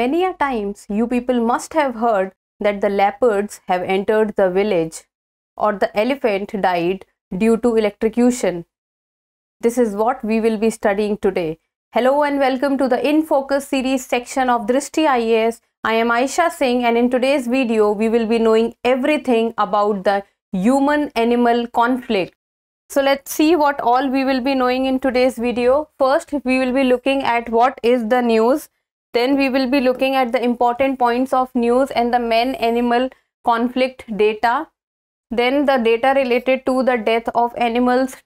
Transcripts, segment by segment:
Many a times you people must have heard that the leopards have entered the village or the elephant died due to electrocution. This is what we will be studying today. Hello and welcome to the In Focus series section of Drishti IAS. I am Aisha Singh, and in today's video we will be knowing everything about the human-animal conflict. So let's see what all we will be knowing in today's video. First, we will be looking at what is the news. Then we will be looking at the important points of news and the man-animal conflict data. Then the data related to the death of animals,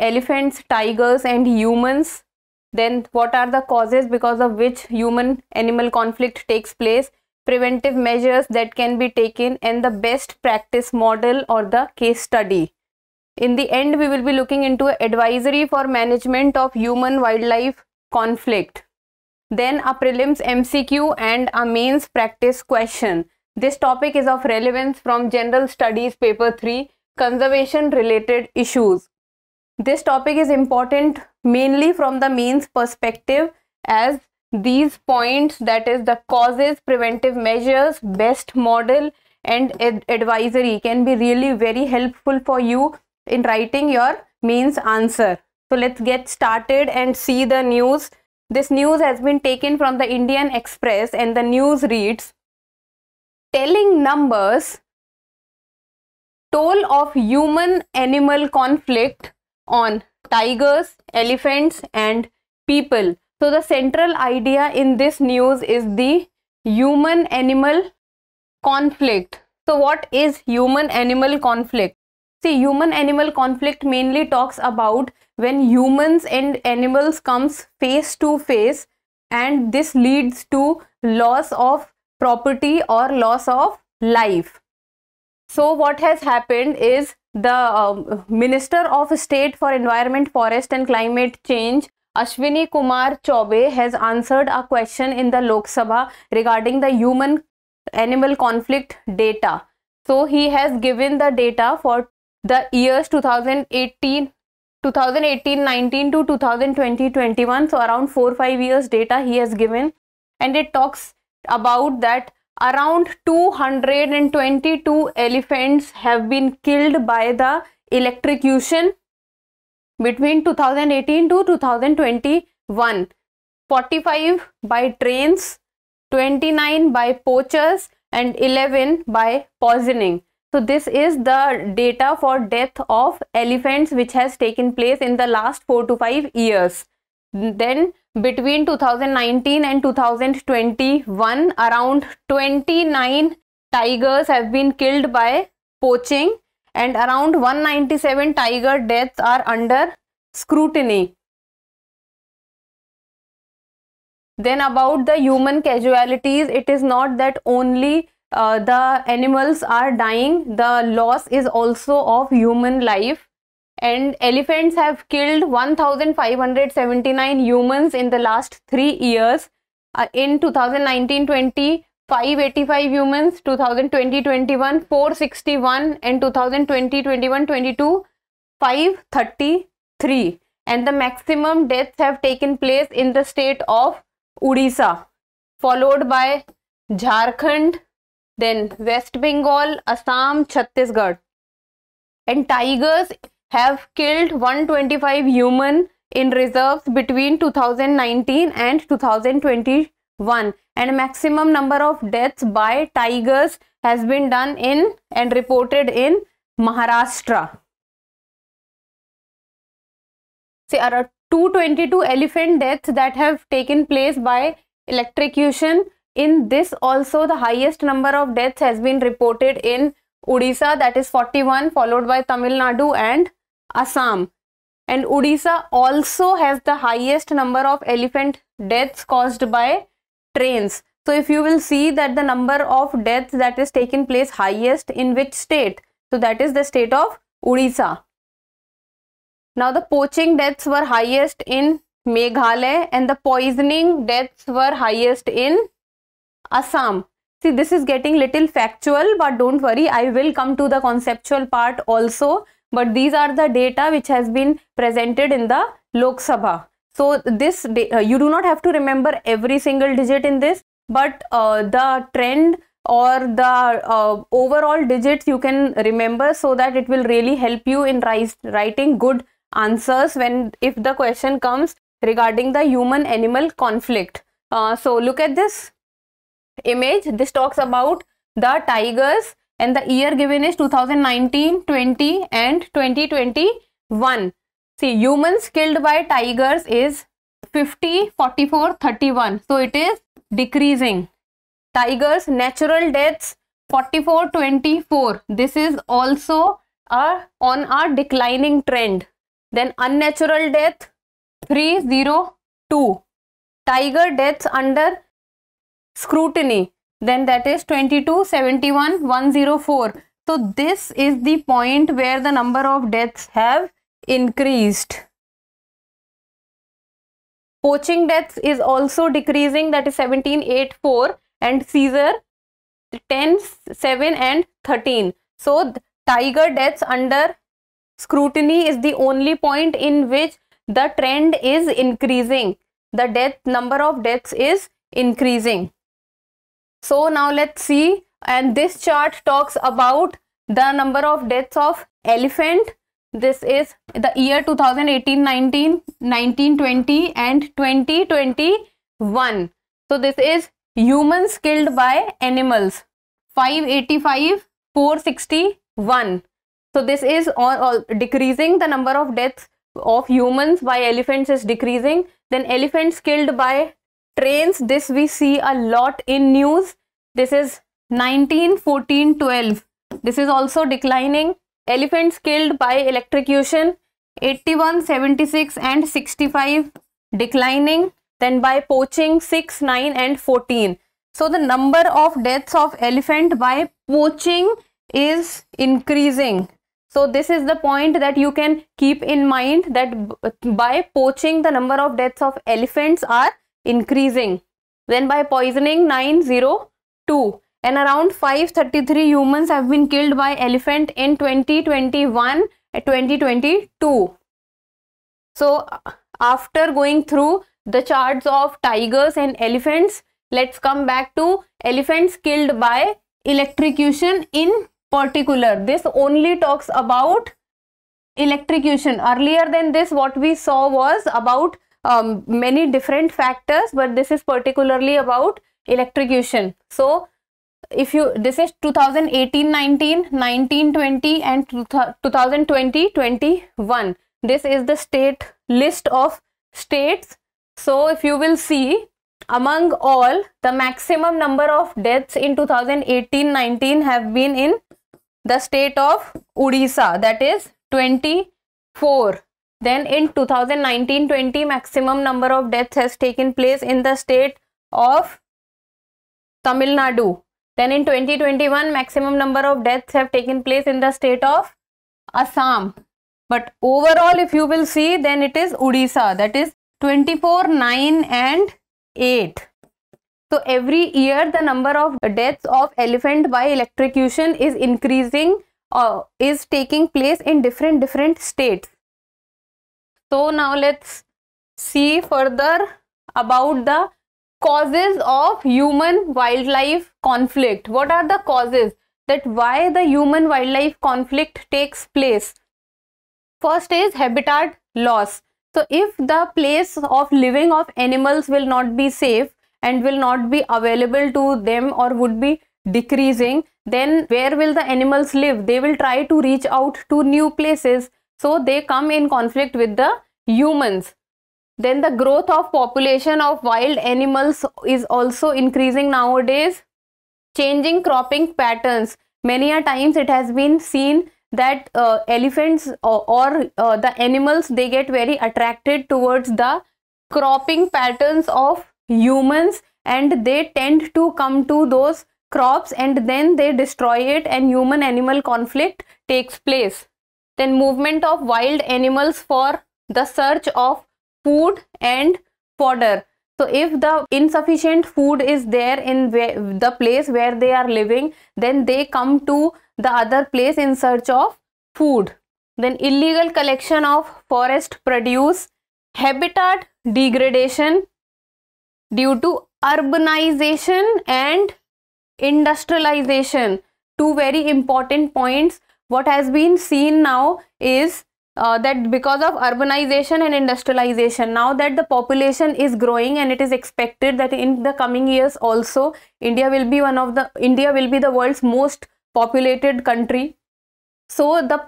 elephants, tigers and humans. Then what are the causes because of which human-animal conflict takes place, preventive measures that can be taken, and the best practice model or the case study. In the end, we will be looking into an advisory for management of human-wildlife conflict. Then a prelims MCQ and a mains practice question. This topic is of relevance from General Studies Paper 3, Conservation Related Issues. This topic is important mainly from the mains perspective, as these points, that is the causes, preventive measures, best model and advisory, can be really very helpful for you in writing your mains answer. So let's get started and see the news. This news has been taken from the Indian Express, and the news reads, telling numbers, toll of human-animal conflict on tigers, elephants and people. So the central idea in this news is the human-animal conflict. So what is human-animal conflict? See, human-animal conflict mainly talks about when humans and animals comes face to face, and this leads to loss of property or loss of life. So what has happened is the Minister of State for Environment, Forest and Climate Change, Ashwini Kumar Choubey, has answered a question in the Lok Sabha regarding the human-animal conflict data. So he has given the data for the years 2018-19 to 2020-21, so around 4-5 years data he has given, and it talks about that around 222 elephants have been killed by the electrocution between 2018 to 2021, 45 by trains, 29 by poachers and 11 by poisoning. So this is the data for death of elephants which has taken place in the last 4 to 5 years. Then between 2019 and 2021, around 29 tigers have been killed by poaching, and around 197 tiger deaths are under scrutiny. Then about the human casualties, it is not that only the animals are dying, the loss is also of human life, and elephants have killed 1579 humans in the last 3 years. In 2019-20, 585 humans, 2020-21, 461, and 2020-21-22, 533. And the maximum deaths have taken place in the state of Odisha, followed by Jharkhand, then West Bengal, Assam, Chhattisgarh. And tigers have killed 125 human in reserves between 2019 and 2021. And maximum number of deaths by tigers has been done in and reported in Maharashtra. See, around 222 elephant deaths that have taken place by electrocution. In this also, the highest number of deaths has been reported in Odisha, that is 41, followed by Tamil Nadu and Assam. And Odisha also has the highest number of elephant deaths caused by trains. So if you will see that the number of deaths that is taken place highest in which state, so that is the state of Odisha. Now the poaching deaths were highest in Meghalaya, and the poisoning deaths were highest in Assam. See, this is getting little factual, but don't worry, I will come to the conceptual part also. But these are the data which has been presented in the Lok Sabha. So this you do not have to remember every single digit in this. but the trend or the overall digits you can remember, so that it will really help you in writing good answers if the question comes regarding the human animal conflict. So look at this image. This talks about the tigers, and the year given is 2019, 20 and 2021. See, humans killed by tigers is 50, 44, 31. So it is decreasing. Tigers natural deaths 44, 24. This is also on a declining trend. Then unnatural death 302. Tiger deaths under scrutiny, then that is 22, 71, 104. So this is the point where the number of deaths have increased. Poaching deaths is also decreasing, that is 17, 8, 4, and seizure 10, 7 and 13. So tiger deaths under scrutiny is the only point in which the trend is increasing. The number of deaths is increasing. So now let's see, and this chart talks about the number of deaths of elephant. This is the year 2018-19, 19-20 and 2021. So this is humans killed by animals 585, 461. So this is decreasing. The number of deaths of humans by elephants is decreasing. Then elephants killed by trains, this we see a lot in news. This is 19, 14, 12. This is also declining. Elephants killed by electrocution 81, 76 and 65, declining. Then by poaching 6, 9 and 14. So the number of deaths of elephant by poaching is increasing. So this is the point that you can keep in mind, that by poaching the number of deaths of elephants are increasing. Then by poisoning 902, and around 533 humans have been killed by elephant in 2021 and 2022. So after going through the charts of tigers and elephants, let's come back to elephants killed by electrocution in particular. This only talks about electrocution. Earlier than this, what we saw was about many different factors, but this is particularly about electrocution. So if you, this is 2018-19, 19-20 and 2020-21. This is the state list of states. So if you will see, among all, the maximum number of deaths in 2018-19 have been in the state of Odisha, that is 24. Then in 2019-20, maximum number of deaths has taken place in the state of Tamil Nadu. Then in 2021, maximum number of deaths have taken place in the state of Assam. But overall, if you will see, then it is Odisha, that is 24, 9 and 8. So every year the number of deaths of elephant by electrocution is increasing, is taking place in different states. So now let's see further about the causes of human wildlife conflict. What are the causes that why the human wildlife conflict takes place? First is habitat loss. So if the place of living of animals will not be safe and will not be available to them or would be decreasing, then where will the animals live? They will try to reach out to new places. So they come in conflict with the humans. Then the growth of population of wild animals is also increasing nowadays. Changing cropping patterns. Many a times it has been seen that elephants or the animals, they get very attracted towards the cropping patterns of humans, and they tend to come to those crops and then they destroy it, and human animal conflict takes place. Then movement of wild animals for the search of food and fodder. So if the insufficient food is there in the place where they are living, then they come to the other place in search of food. Then illegal collection of forest produce, habitat degradation due to urbanization and industrialization, two very important points. What has been seen now is that because of urbanization and industrialization, now that the population is growing, and it is expected that in the coming years also India will be the world's most populated country. So the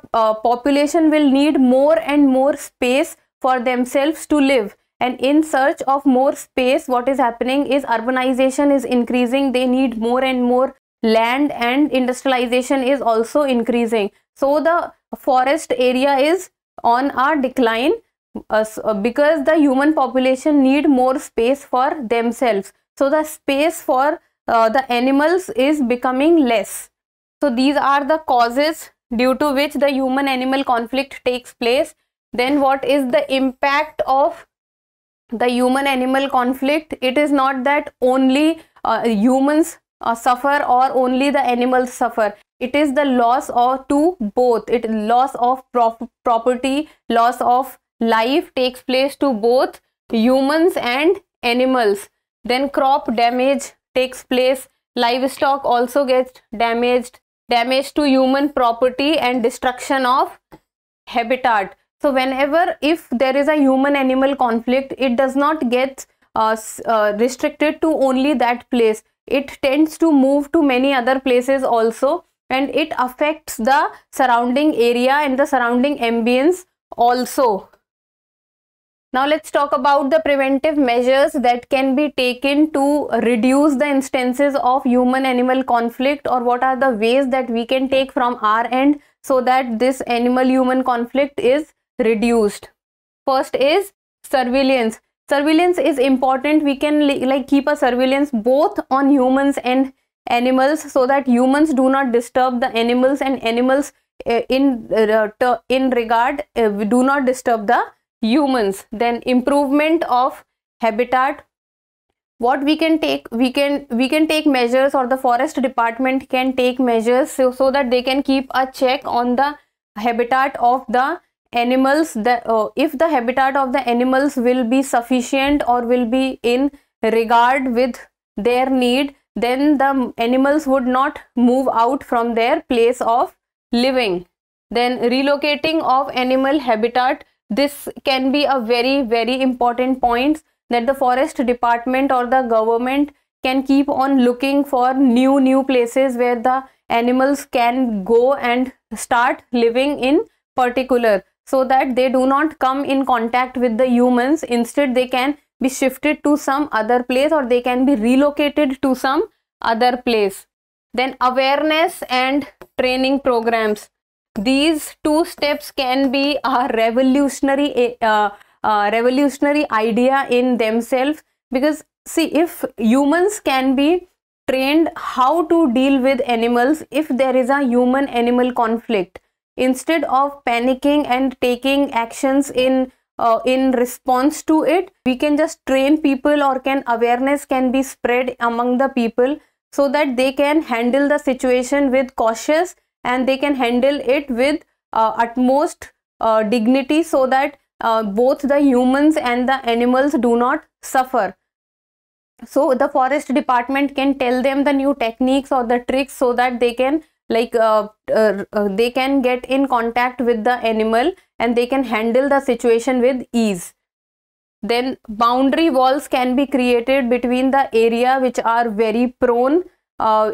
population will need more and more space for themselves to live, and in search of more space, what is happening is urbanization is increasing. They need more and more land, and industrialization is also increasing. So the forest area is on a decline because the human population need more space for themselves. So the space for the animals is becoming less. So these are the causes due to which the human animal conflict takes place. Then what is the impact of the human animal conflict? It is not that only humans suffer or only the animals suffer. It is the loss of to both. It is loss of property, loss of life takes place to both humans and animals. Then crop damage takes place. Livestock also gets damaged. Damage to human property and destruction of habitat. So whenever if there is a human animal conflict, it does not get restricted to only that place. It tends to move to many other places also, and it affects the surrounding area and the surrounding ambience also. Now let's talk about the preventive measures that can be taken to reduce the instances of human animal conflict, or what are the ways that we can take from our end so that this animal human conflict is reduced. First is surveillance. Surveillance is important. We can like keep a surveillance both on humans and animals so that humans do not disturb the animals, and animals in regard do not disturb the humans. Then improvement of habitat. What we can take, we can take measures, or the forest department can take measures so that they can keep a check on the habitat of the animals, if the habitat of the animals will be sufficient or will be in regard with their need, then the animals would not move out from their place of living. Then relocating of animal habitat. This can be a very, very important point that the forest department or the government can keep on looking for new places where the animals can go and start living in particular, so that they do not come in contact with the humans. Instead, they can be shifted to some other place, or they can be relocated to some other place. Then awareness and training programs. These two steps can be a revolutionary idea in themselves, because see, if humans can be trained how to deal with animals if there is a human animal conflict, instead of panicking and taking actions in response to it, we can just train people, or awareness can be spread among the people so that they can handle the situation with cautious, and they can handle it with utmost dignity, so that both the humans and the animals do not suffer. So the forest department can tell them the new techniques or the tricks so that they can get in contact with the animal and they can handle the situation with ease. Then boundary walls can be created between the area which are very prone,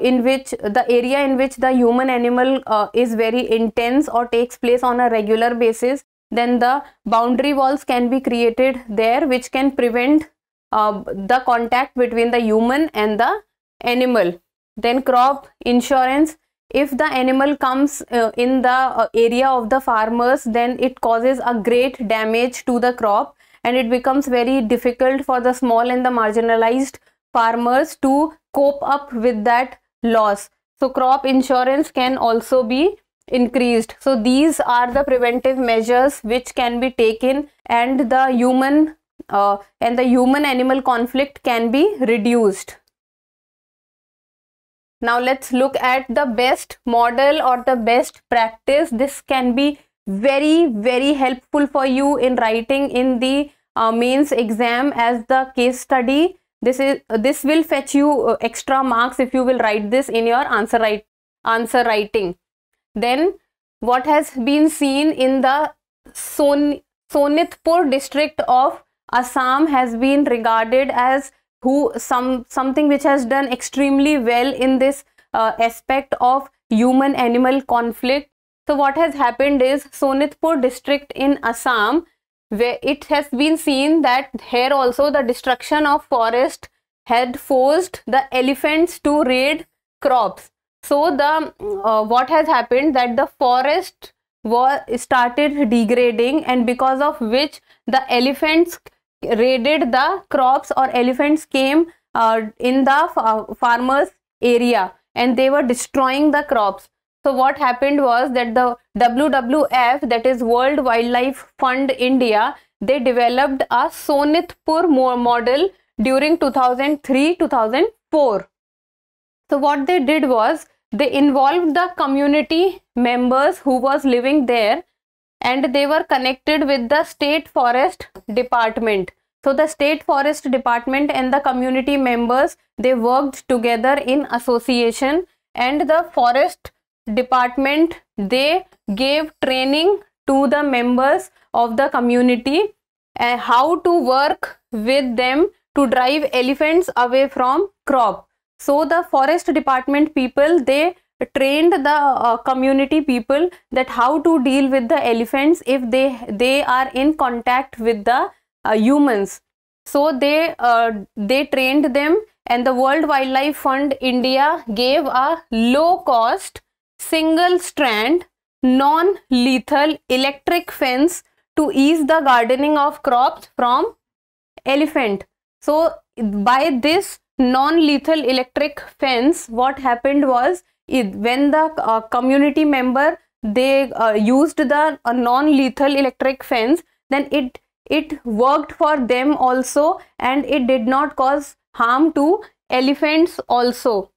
in which the area in which the human animal is very intense or takes place on a regular basis. Then the boundary walls can be created there, which can prevent the contact between the human and the animal. Then crop insurance. If the animal comes in the area of the farmers, then it causes a great damage to the crop, and it becomes very difficult for the small and the marginalized farmers to cope up with that loss. So crop insurance can also be increased. So these are the preventive measures which can be taken, and the human animal conflict can be reduced. Now let's look at the best model or the best practice. This can be very, very helpful for you in writing in the mains exam as the case study. This will fetch you extra marks if you will write this in your answer writing. Then what has been seen in the Sonitpur district of Assam has been regarded as something which has done extremely well in this aspect of human animal conflict. So what has happened is Sonitpur district in Assam, where it has been seen that here also the destruction of forest had forced the elephants to raid crops. So the what has happened that the forest started degrading, and because of which the elephants raided the crops, or elephants came in the farmers area and they were destroying the crops. So what happened was that the WWF, that is World Wildlife Fund India, they developed a Sonitpur model during 2003-2004. So what they did was they involved the community members who was living there, and they were connected with the state forest department. So the state forest department and the community members, they worked together in association, and the forest department, they gave training to the members of the community and how to work with them to drive elephants away from crop. So the forest department people, they trained the community people that how to deal with the elephants if they are in contact with the humans. So they trained them, and the World Wildlife Fund India gave a low cost single strand non-lethal electric fence to ease the gardening of crops from elephant. So by this non-lethal electric fence, what happened was when the community member, they used the non-lethal electric fence, then it worked for them also, and it did not cause harm to elephants also.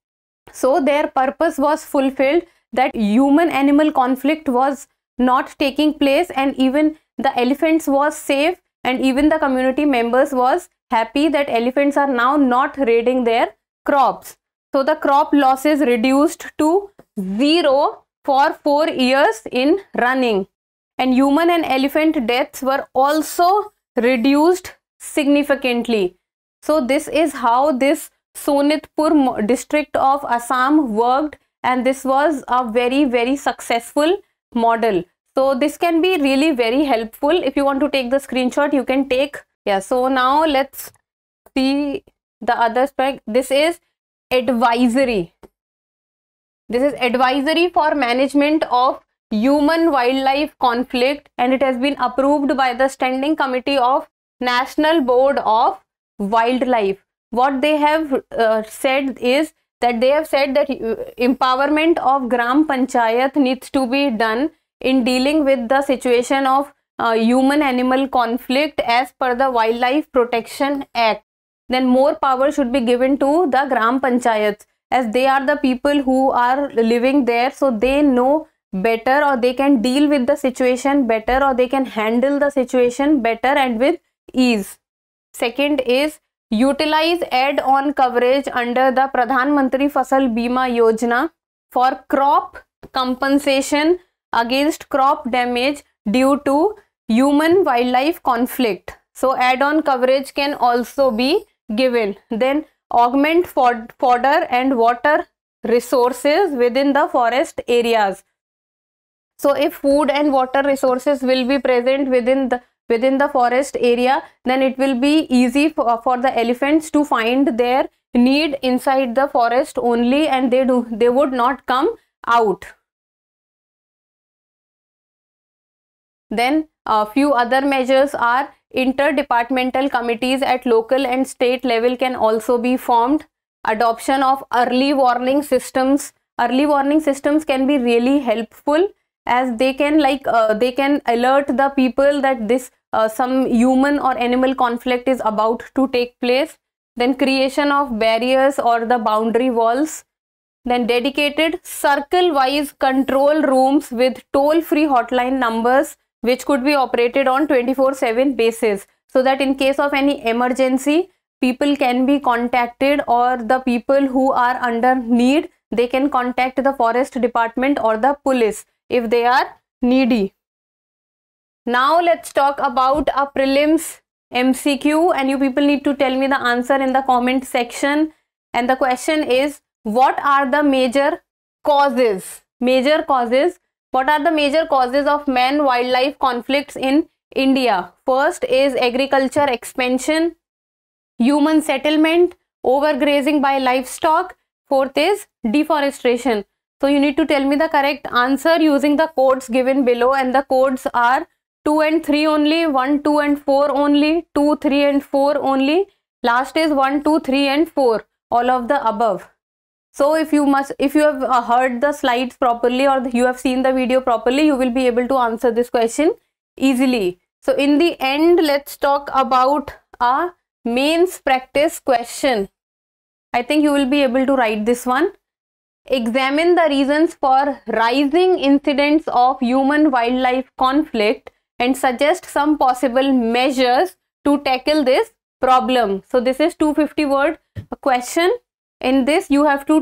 So their purpose was fulfilled, that human animal conflict was not taking place, and even the elephants was safe, and even the community members was happy that elephants are now not raiding their crops. So the crop losses reduced to 0 for 4 years in running, and human and elephant deaths were also reduced significantly. So this is how this Sonitpur district of Assam worked, and this was a very, very successful model. So this can be really very helpful. If you want to take the screenshot, you can take. Yeah, so now let's see the other spec. This is advisory. This is advisory for management of human wildlife conflict, and it has been approved by the Standing Committee of National Board of Wildlife. What they have said is that they have said that empowerment of Gram Panchayat needs to be done in dealing with the situation of human-animal conflict as per the Wildlife Protection Act. Then more power should be given to the Gram Panchayats, as they are the people who are living there, so they know better, or they can deal with the situation better, or they can handle the situation better and with ease. Second is utilize add-on coverage under the Pradhan Mantri Fasal Bima Yojana for crop compensation against crop damage due to human wildlife conflict. So add-on coverage can also be given. Then augment fodder and water resources within the forest areas. So if food and water resources will be present within the forest area, then it will be easy for the elephants to find their need inside the forest only, and they would not come out. Then a few other measures are interdepartmental committees at local and state level can also be formed. Adoption of early warning systems. Early warning systems can be really helpful, as they can alert the people that this some human or animal conflict is about to take place. Then creation of barriers or the boundary walls. Then dedicated circle wise control rooms with toll free hotline numbers which could be operated on 24/7 basis, so that in case of any emergency people can be contacted, or the people who are under need, they can contact the forest department or the police if they are needy. Now let's talk about a prelims MCQ, and you people need to tell me the answer in the comment section. And the question is, what are the major causes? Major causes. What are the major causes of man-wildlife conflicts in India? First is agriculture expansion, human settlement, overgrazing by livestock. Fourth is deforestation. So you need to tell me the correct answer using the codes given below, and the codes are 2 and 3 only, 1, 2 and 4 only, 2, 3 and 4 only. Last is 1, 2, 3 and 4, all of the above. So if you have heard the slides properly or you have seen the video properly, you will be able to answer this question easily. So in the end, let's talk about a mains practice question. I think you will be able to write this one. Examine the reasons for rising incidents of human-wildlife conflict and suggest some possible measures to tackle this problem. So this is 250-word question. In this, you have to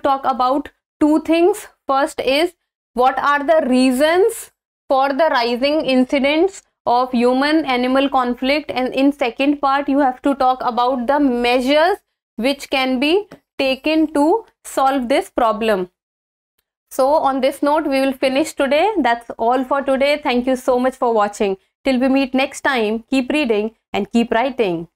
talk about two things. First is, what are the reasons for the rising incidents of human-animal conflict, and in second part you have to talk about the measures which can be taken to solve this problem. So on this note, we will finish today. That's all for today. Thank you so much for watching. Till we meet next time, keep reading and keep writing.